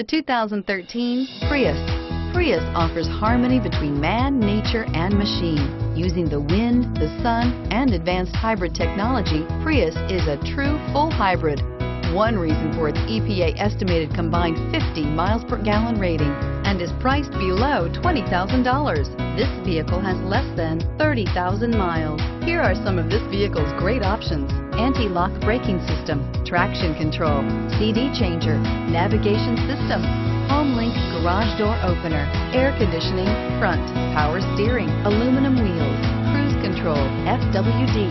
The 2013 Prius. Prius offers harmony between man, nature, and machine. Using the wind, the sun, and advanced hybrid technology, Prius is a true full hybrid. One reason for its EPA estimated combined 50 miles per gallon rating and is priced below $20,000. This vehicle has less than 30,000 miles. Here are some of this vehicle's great options: anti-lock braking system, traction control, CD changer, navigation system, HomeLink garage door opener, air conditioning, front, power steering, aluminum wheels, cruise control, FWD.